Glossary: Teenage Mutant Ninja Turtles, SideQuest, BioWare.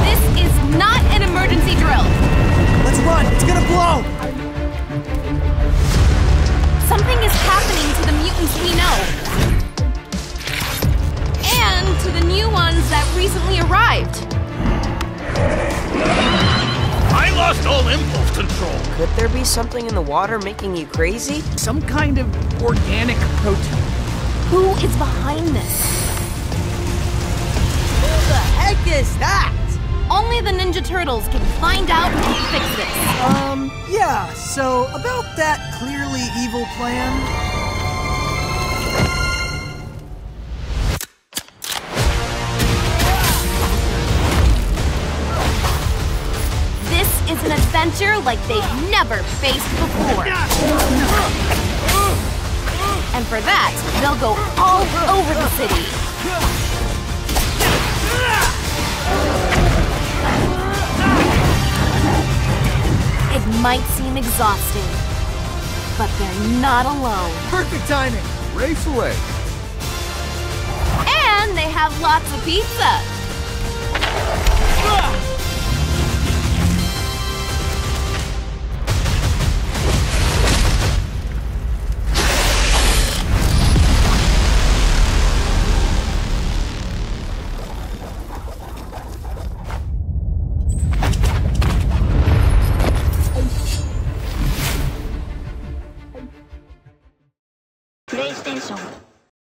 This is not an emergency drill! Let's run! It's gonna blow! Something is happening to the mutants we know. And to the new ones that recently arrived. I lost all impulse control. Could there be something in the water making you crazy? Some kind of organic protein. Who is behind this? What the heck is that? Only the Ninja Turtles can find out and fix this. Yeah, so about that clearly evil plan. This is an adventure like they've never faced before. And for that, they'll go all over the city. It might seem exhausting, but they're not alone. Perfect timing! Race away! And they have lots of pizza!